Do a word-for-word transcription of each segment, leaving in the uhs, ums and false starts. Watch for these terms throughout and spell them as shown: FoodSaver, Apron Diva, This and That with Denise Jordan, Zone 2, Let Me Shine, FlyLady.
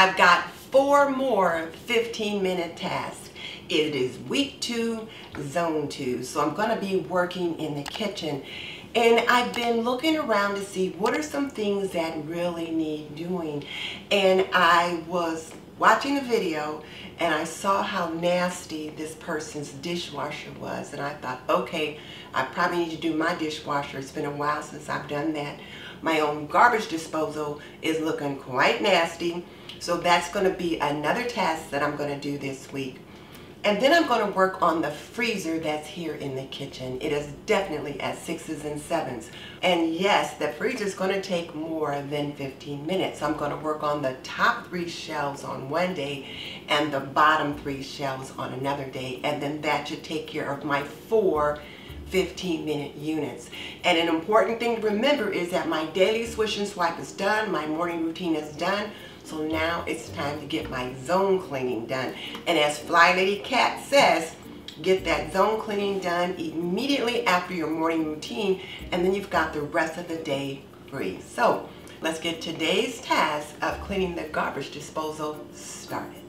I've got four more fifteen minute tasks. It is week two, zone two. So I'm gonna be working in the kitchen. And I've been looking around to see what are some things that really need doing. And I was watching a video and I saw how nasty this person's dishwasher was. And I thought, okay, I probably need to do my dishwasher. It's been a while since I've done that. My own garbage disposal is looking quite nasty. So that's gonna be another task that I'm gonna do this week. And then I'm going to work on the freezer that's here in the kitchen. It is definitely at sixes and sevens. And yes, the freezer is going to take more than fifteen minutes. I'm going to work on the top three shelves on one day and the bottom three shelves on another day. And then that should take care of my four fifteen minute units. And an important thing to remember is that my daily swish and swipe is done. My morning routine is done. So now it's time to get my zone cleaning done. And as FlyLady Cat says, get that zone cleaning done immediately after your morning routine, and then you've got the rest of the day free. So let's get today's task of cleaning the garbage disposal started.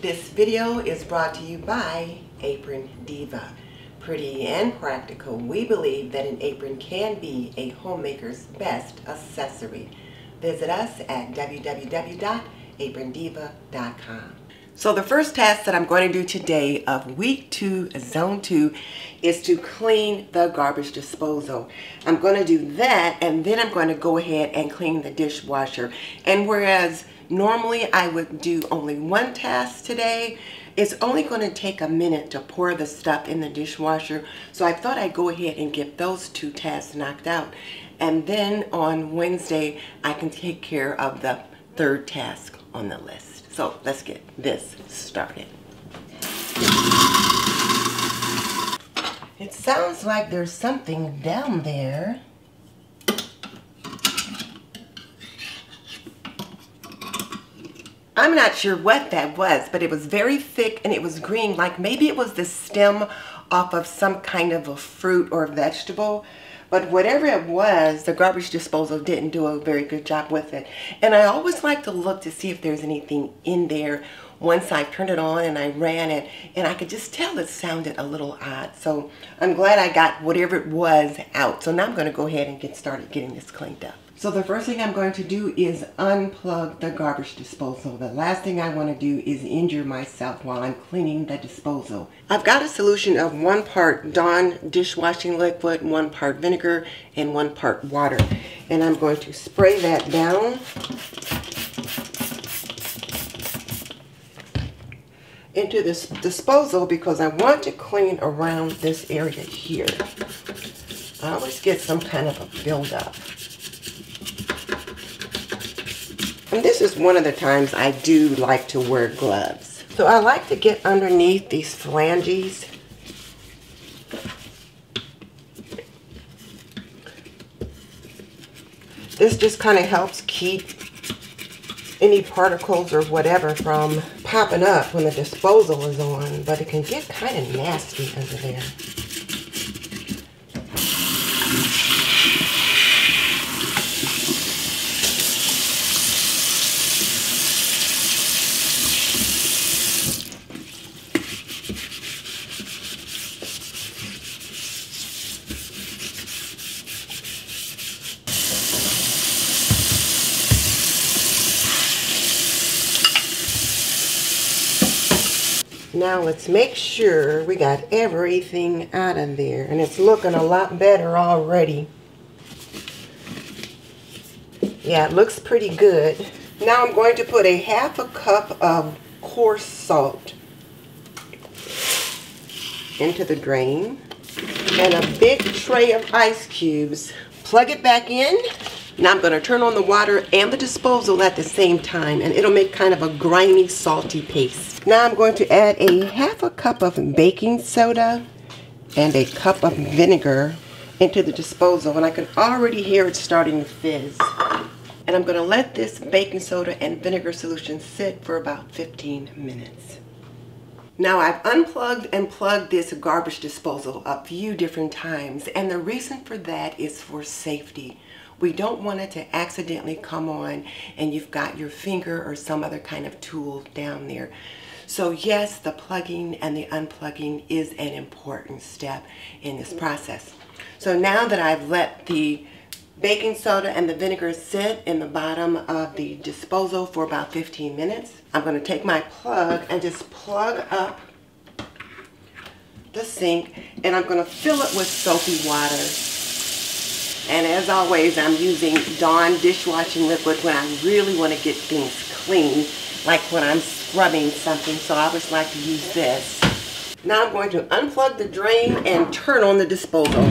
This video is brought to you by Apron Diva. Pretty and practical, we believe that an apron can be a homemaker's best accessory. Visit us at w w w dot apron diva dot com. So the first task that I'm going to do today of week two, zone two, is to clean the garbage disposal. I'm going to do that, and then I'm going to go ahead and clean the dishwasher. And whereas normally I would do only one task today, it's only going to take a minute to pour the stuff in the dishwasher, so I thought I'd go ahead and get those two tasks knocked out. And then on Wednesday, I can take care of the third task on the list. So let's get this started. It sounds like there's something down there. I'm not sure what that was, but it was very thick and it was green, like maybe it was the stem off of some kind of a fruit or vegetable. But whatever it was, the garbage disposal didn't do a very good job with it. And I always like to look to see if there's anything in there. Once I turned it on and I ran it, and I could just tell it sounded a little odd. So I'm glad I got whatever it was out. So now I'm going to go ahead and get started getting this cleaned up. So the first thing I'm going to do is unplug the garbage disposal. The last thing I want to do is injure myself while I'm cleaning the disposal. I've got a solution of one part Dawn dishwashing liquid, one part vinegar, and one part water. And I'm going to spray that down. Into this disposal because I want to clean around this area here. I always get some kind of a buildup. And this is one of the times I do like to wear gloves. So I like to get underneath these flanges. This just kind of helps keep any particles or whatever from popping up when the disposal is on, but it can get kind of nasty under there. Now let's make sure we got everything out of there, and it's looking a lot better already. Yeah, it looks pretty good. Now I'm going to put a half a cup of coarse salt into the drain and a big tray of ice cubes. Plug it back in. Now I'm going to turn on the water and the disposal at the same time, and it'll make kind of a grimy, salty paste. Now I'm going to add a half a cup of baking soda and a cup of vinegar into the disposal, and I can already hear it starting to fizz. And I'm going to let this baking soda and vinegar solution sit for about fifteen minutes. Now I've unplugged and plugged this garbage disposal a few different times, and the reason for that is for safety. We don't want it to accidentally come on and you've got your finger or some other kind of tool down there. So yes, the plugging and the unplugging is an important step in this process. So now that I've let the baking soda and the vinegar sit in the bottom of the disposal for about fifteen minutes. I'm going to take my plug and just plug up the sink, and I'm going to fill it with soapy water. And as always, I'm using Dawn dishwashing liquid when I really want to get things clean, like when I'm scrubbing something, so I always like to use this. Now I'm going to unplug the drain and turn on the disposal.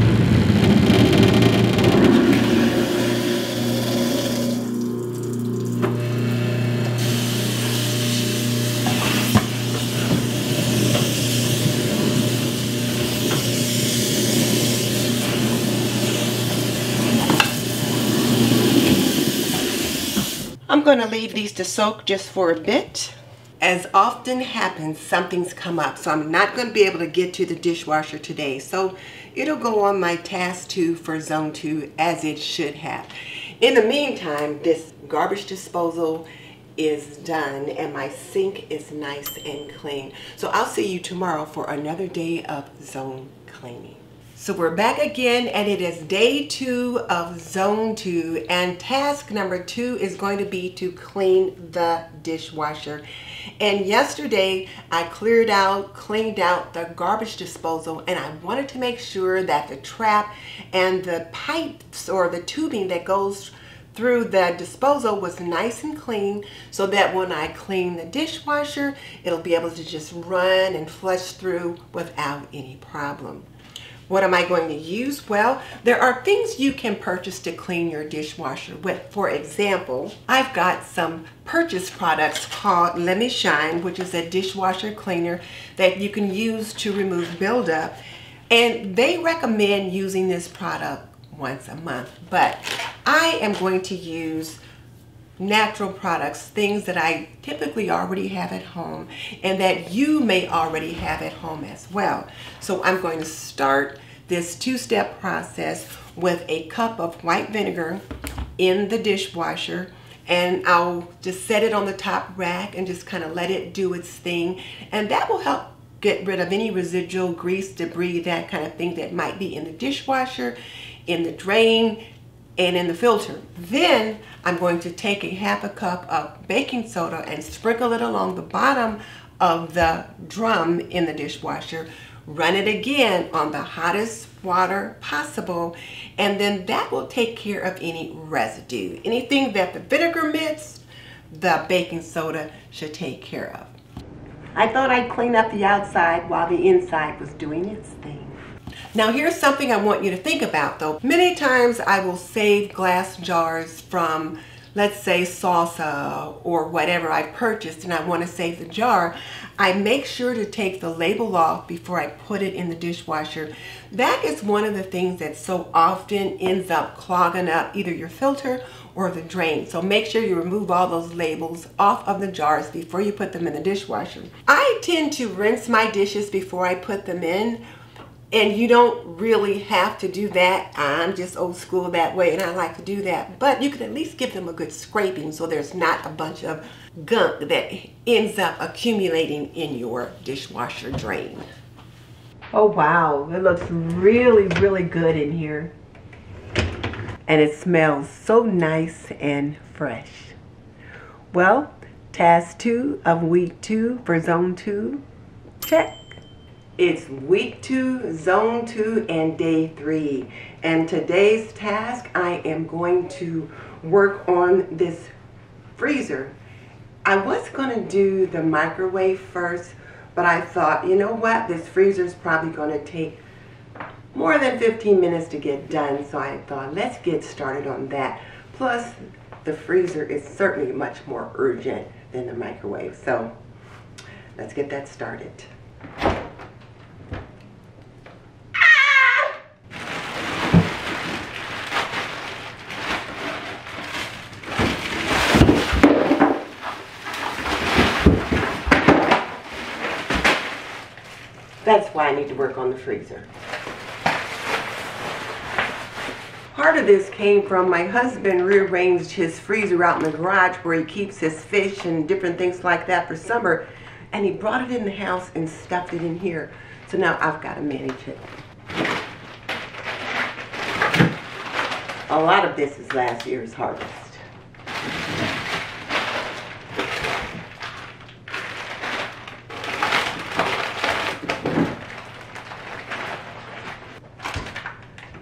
I'm going to leave these to soak just for a bit. As often happens, something's come up, so I'm not going to be able to get to the dishwasher today. So it'll go on my task two for zone two, as it should have. In the meantime, this garbage disposal is done and my sink is nice and clean. So I'll see you tomorrow for another day of zone cleaning. So we're back again, and it is day two of zone two, and task number two is going to be to clean the dishwasher. And yesterday I cleared out, cleaned out the garbage disposal, and I wanted to make sure that the trap and the pipes or the tubing that goes through the disposal was nice and clean, so that when I clean the dishwasher, it'll be able to just run and flush through without any problem. What am I going to use? Well, there are things you can purchase to clean your dishwasher with. For example, I've got some purchased products called Let Me Shine, which is a dishwasher cleaner that you can use to remove buildup. And they recommend using this product once a month. But I am going to use natural products, things that I typically already have at home and that you may already have at home as well. So I'm going to start this two-step process with a cup of white vinegar in the dishwasher, and I'll just set it on the top rack and just kind of let it do its thing, and that will help get rid of any residual grease, debris, that kind of thing that might be in the dishwasher, in the drain, and in the filter. Then I'm going to take a half a cup of baking soda and sprinkle it along the bottom of the drum in the dishwasher. Run it again on the hottest water possible, and then that will take care of any residue. Anything that the vinegar mixed, the baking soda should take care of. I thought I'd clean up the outside while the inside was doing its thing. Now here's something I want you to think about though. Many times I will save glass jars from, let's say, salsa or whatever I purchased, and I want to save the jar. I make sure to take the label off before I put it in the dishwasher. That is one of the things that so often ends up clogging up either your filter or the drain. So make sure you remove all those labels off of the jars before you put them in the dishwasher. I tend to rinse my dishes before I put them in. And you don't really have to do that. I'm just old school that way, and I like to do that. But you can at least give them a good scraping so there's not a bunch of gunk that ends up accumulating in your dishwasher drain. Oh wow, it looks really, really good in here. And it smells so nice and fresh. Well, task two of week two for zone two, check. It's week two, zone two, and day three. And today's task, I am going to work on this freezer. I was gonna do the microwave first, but I thought, you know what? This freezer's probably gonna take more than fifteen minutes to get done. So I thought, let's get started on that. Plus, the freezer is certainly much more urgent than the microwave. So let's get that started. That's why I need to work on the freezer. Part of this came from my husband rearranged his freezer out in the garage where he keeps his fish and different things like that for summer, and he brought it in the house and stuffed it in here. So now I've got to manage it. A lot of this is last year's harvest.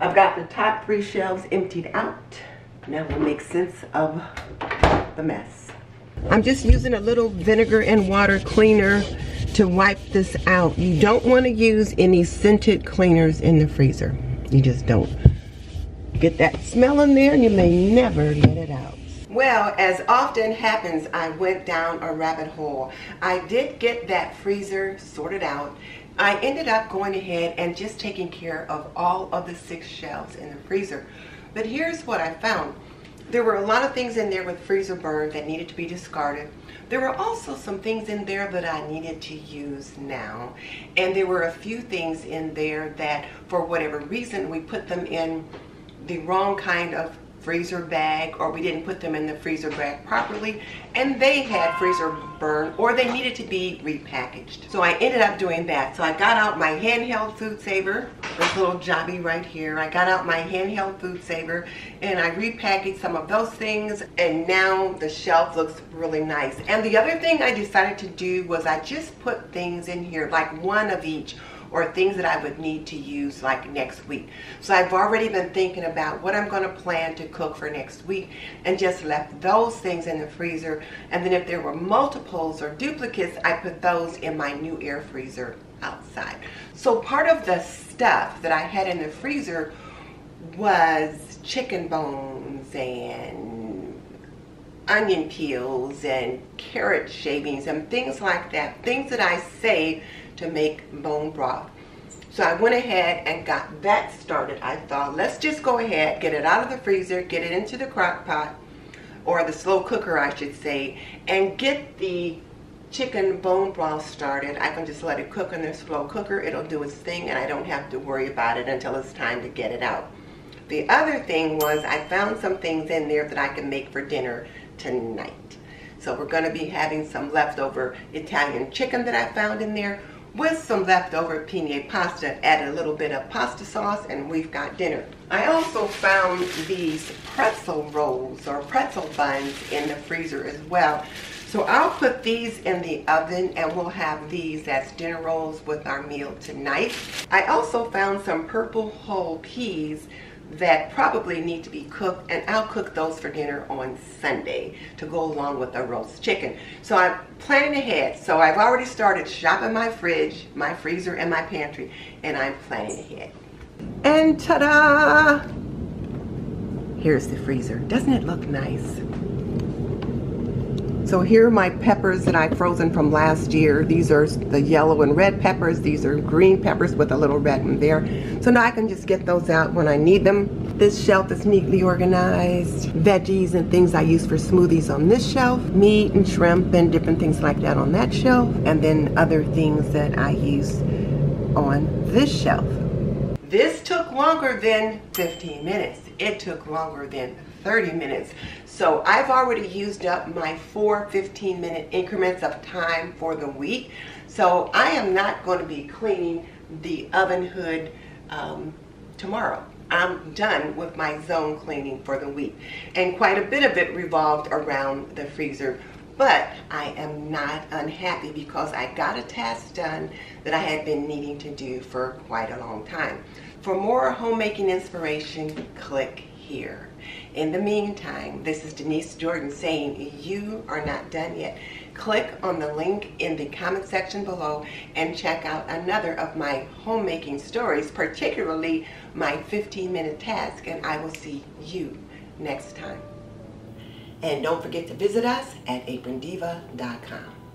I've got the top three shelves emptied out. Now we'll make sense of the mess. I'm just using a little vinegar and water cleaner to wipe this out. You don't want to use any scented cleaners in the freezer. You just don't. Get that smell in there and you may never let it out. Well, as often happens, I went down a rabbit hole. I did get that freezer sorted out. I ended up going ahead and just taking care of all of the six shelves in the freezer. But here's what I found. There were a lot of things in there with freezer burn that needed to be discarded. There were also some things in there that I needed to use now. And there were a few things in there that, for whatever reason, we put them in the wrong kind of freezer bag, or we didn't put them in the freezer bag properly, and they had freezer burn, or they needed to be repackaged. So I ended up doing that. So I got out my handheld FoodSaver, this little jobby right here. I got out my handheld FoodSaver and I repackaged some of those things, and now the shelf looks really nice. And the other thing I decided to do was I just put things in here, like one of each, or things that I would need to use like next week. So I've already been thinking about what I'm gonna plan to cook for next week and just left those things in the freezer. And then if there were multiples or duplicates, I put those in my new air freezer outside. So part of the stuff that I had in the freezer was chicken bones and onion peels and carrot shavings and things like that, things that I saved to make bone broth. So I went ahead and got that started. I thought, let's just go ahead, get it out of the freezer, get it into the crock pot, or the slow cooker I should say, and get the chicken bone broth started. I can just let it cook in the slow cooker, it'll do its thing, and I don't have to worry about it until it's time to get it out. The other thing was I found some things in there that I can make for dinner tonight. So we're gonna be having some leftover Italian chicken that I found in there, with some leftover penne pasta, add a little bit of pasta sauce, and we've got dinner. I also found these pretzel rolls or pretzel buns in the freezer as well. So I'll put these in the oven and we'll have these as dinner rolls with our meal tonight. I also found some purple whole peas that probably need to be cooked, and I'll cook those for dinner on Sunday to go along with the roast chicken. So I'm planning ahead. So I've already started shopping my fridge, my freezer, and my pantry, and I'm planning ahead. And ta-da! Here's the freezer. Doesn't it look nice? So here are my peppers that I've frozen from last year. These are the yellow and red peppers. These are green peppers with a little red one there. So now I can just get those out when I need them. This shelf is neatly organized. Veggies and things I use for smoothies on this shelf. Meat and shrimp and different things like that on that shelf. And then other things that I use on this shelf. This took longer than fifteen minutes. It took longer than thirty minutes. So I've already used up my four fifteen minute increments of time for the week. So I am not going to be cleaning the oven hood um, tomorrow. I'm done with my zone cleaning for the week. And quite a bit of it revolved around the freezer. But I am not unhappy because I got a task done that I had been needing to do for quite a long time. For more homemaking inspiration, click here. In the meantime, this is Denise Jordan saying you are not done yet. Click on the link in the comment section below and check out another of my homemaking stories, particularly my fifteen minute task, and I will see you next time. And don't forget to visit us at apron diva dot com.